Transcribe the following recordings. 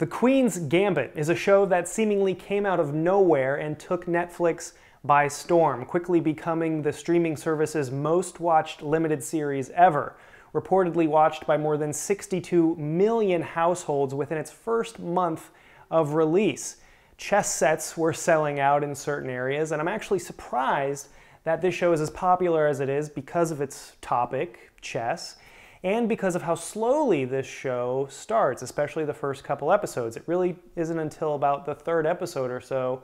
The Queen's Gambit is a show that seemingly came out of nowhere and took Netflix by storm, quickly becoming the streaming service's most watched limited series ever, reportedly watched by more than 62 million households within its first month of release. Chess sets were selling out in certain areas, and I'm actually surprised that this show is as popular as it is because of its topic, chess, and because of how slowly this show starts, especially the first couple episodes. It really isn't until about the third episode or so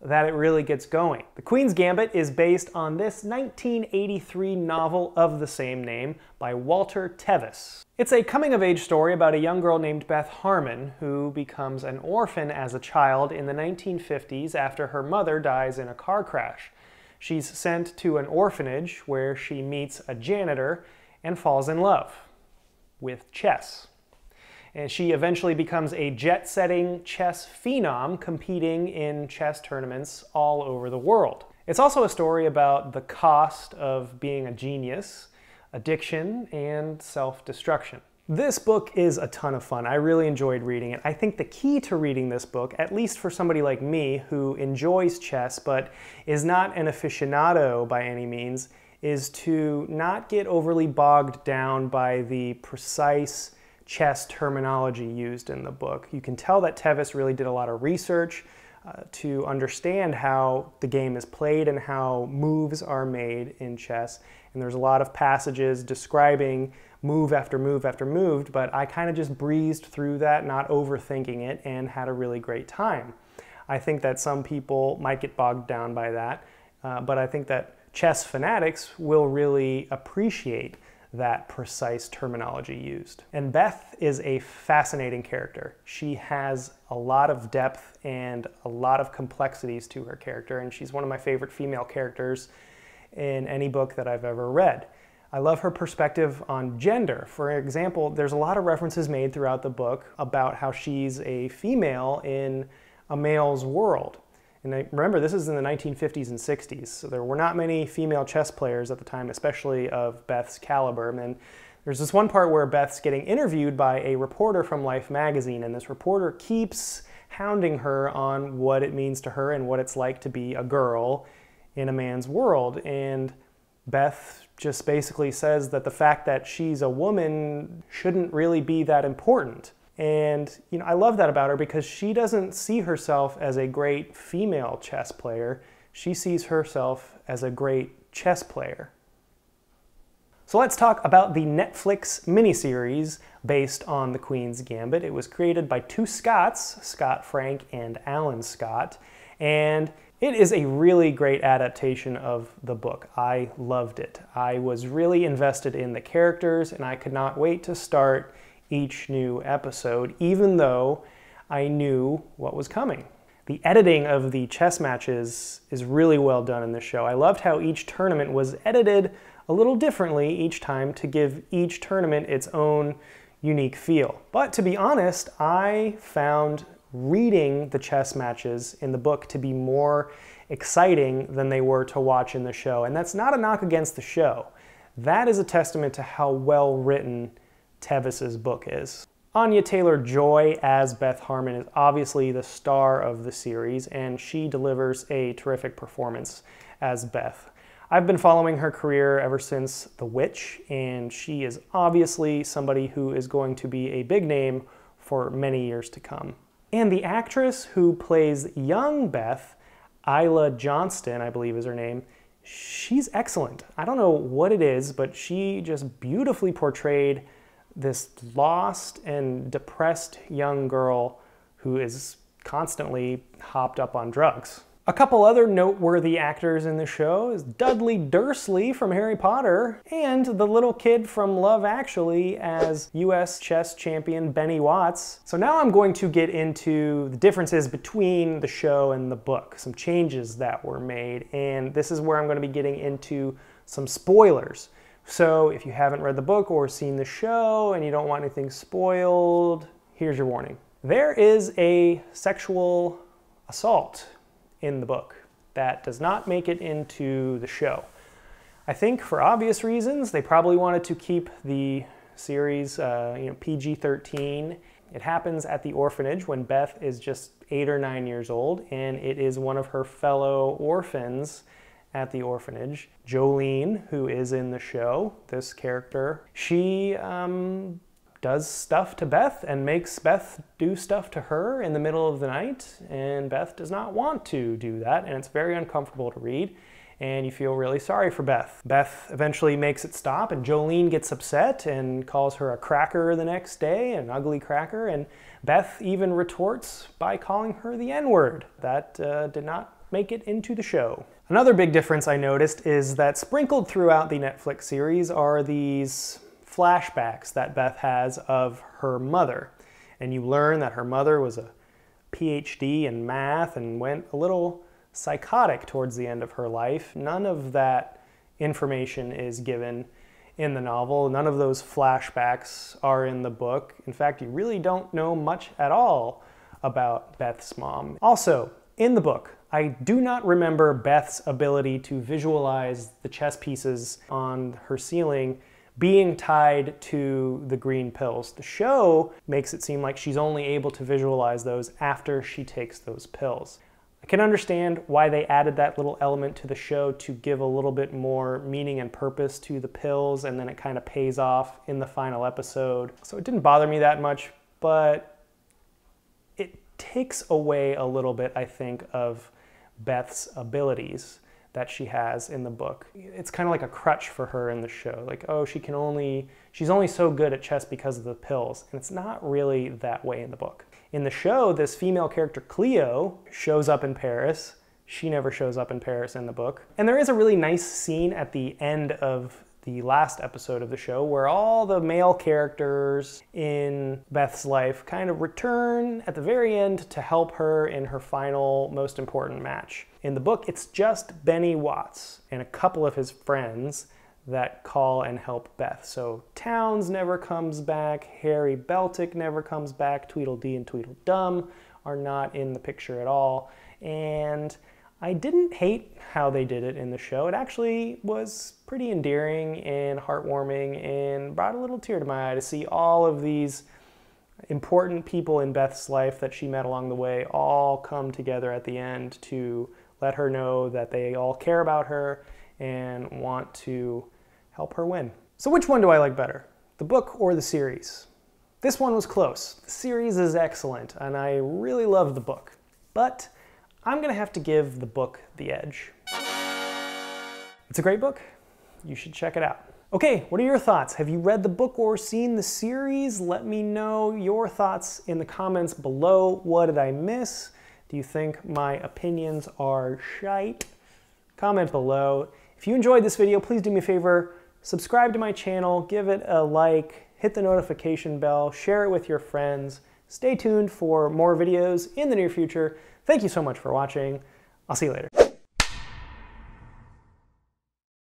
that it really gets going. The Queen's Gambit is based on this 1983 novel of the same name by Walter Tevis. It's a coming-of-age story about a young girl named Beth Harmon who becomes an orphan as a child in the 1950s after her mother dies in a car crash. She's sent to an orphanage where she meets a janitor and falls in love with chess. And she eventually becomes a jet-setting chess phenom, competing in chess tournaments all over the world. It's also a story about the cost of being a genius, addiction, and self-destruction. This book is a ton of fun. I really enjoyed reading it. I think the key to reading this book, at least for somebody like me who enjoys chess but is not an aficionado by any means, is to not get overly bogged down by the precise chess terminology used in the book. You can tell that Tevis really did a lot of research to understand how the game is played and how moves are made in chess. And there's a lot of passages describing move after move after move, but I kind of just breezed through that, not overthinking it, and had a really great time. I think that some people might get bogged down by that, but I think that chess fanatics will really appreciate that precise terminology used. And Beth is a fascinating character. She has a lot of depth and a lot of complexities to her character, and she's one of my favorite female characters in any book that I've ever read. I love her perspective on gender. For example, there's a lot of references made throughout the book about how she's a female in a male's world. And remember, this is in the 1950s and 60s, so there were not many female chess players at the time, especially of Beth's caliber. And there's this one part where Beth's getting interviewed by a reporter from Life magazine, and this reporter keeps hounding her on what it means to her and what it's like to be a girl in a man's world. And Beth just basically says that the fact that she's a woman shouldn't really be that important. And, you know, I love that about her because she doesn't see herself as a great female chess player. She sees herself as a great chess player. So let's talk about the Netflix miniseries based on The Queen's Gambit. It was created by two Scotts, Scott Frank and Alan Scott, and it is a really great adaptation of the book. I loved it. I was really invested in the characters, and I could not wait to start each new episode, even though I knew what was coming. The editing of the chess matches is really well done in this show. I loved how each tournament was edited a little differently each time to give each tournament its own unique feel. But to be honest, I found reading the chess matches in the book to be more exciting than they were to watch in the show. And that's not a knock against the show. That is a testament to how well written Tevis's book is. Anya Taylor-Joy as Beth Harmon is obviously the star of the series, and she delivers a terrific performance as Beth. I've been following her career ever since The Witch, and she is obviously somebody who is going to be a big name for many years to come. And the actress who plays young Beth, Isla Johnston, I believe is her name, she's excellent. I don't know what it is, but she just beautifully portrayed this lost and depressed young girl who is constantly hopped up on drugs. A couple other noteworthy actors in the show is Dudley Dursley from Harry Potter and the little kid from Love Actually as US chess champion Benny Watts. So now I'm going to get into the differences between the show and the book, some changes that were made, and this is where I'm going to be getting into some spoilers. So if you haven't read the book or seen the show and you don't want anything spoiled, here's your warning. There is a sexual assault in the book that does not make it into the show. I think for obvious reasons, they probably wanted to keep the series PG-13. It happens at the orphanage when Beth is just 8 or 9 years old, and it is one of her fellow orphans at the orphanage, Jolene, who is in the show, this character. She does stuff to Beth and makes Beth do stuff to her in the middle of the night, and Beth does not want to do that, and it's very uncomfortable to read, and you feel really sorry for Beth. Beth eventually makes it stop, and Jolene gets upset and calls her a cracker the next day, an ugly cracker, and Beth even retorts by calling her the N-word. That did not make it into the show. Another big difference I noticed is that sprinkled throughout the Netflix series are these flashbacks that Beth has of her mother. And you learn that her mother was a PhD in math and went a little psychotic towards the end of her life. None of that information is given in the novel. None of those flashbacks are in the book. In fact, you really don't know much at all about Beth's mom. Also, in the book, I do not remember Beth's ability to visualize the chess pieces on her ceiling being tied to the green pills. The show makes it seem like she's only able to visualize those after she takes those pills. I can understand why they added that little element to the show to give a little bit more meaning and purpose to the pills, and then it kind of pays off in the final episode. So it didn't bother me that much, but it takes away a little bit, I think, of Beth's abilities that she has in the book. It's kind of like a crutch for her in the show. Like, oh, she's only so good at chess because of the pills. And it's not really that way in the book. In the show, this female character, Cleo, shows up in Paris. She never shows up in Paris in the book. And there is a really nice scene at the end of the last episode of the show where all the male characters in Beth's life kind of return at the very end to help her in her final, most important match. In the book, it's just Benny Watts and a couple of his friends that call and help Beth. So Towns never comes back, Harry Beltic never comes back, Tweedledee and Tweedledum are not in the picture at all. And I didn't hate how they did it in the show. It actually was pretty endearing and heartwarming and brought a little tear to my eye to see all of these important people in Beth's life that she met along the way all come together at the end to let her know that they all care about her and want to help her win. So which one do I like better, the book or the series? This one was close. The series is excellent, and I really love the book, but I'm gonna have to give the book the edge. It's a great book. You should check it out. Okay, what are your thoughts? Have you read the book or seen the series? Let me know your thoughts in the comments below. What did I miss? Do you think my opinions are shite? Comment below. If you enjoyed this video, please do me a favor, subscribe to my channel, give it a like, hit the notification bell, share it with your friends. Stay tuned for more videos in the near future. Thank you so much for watching. I'll see you later.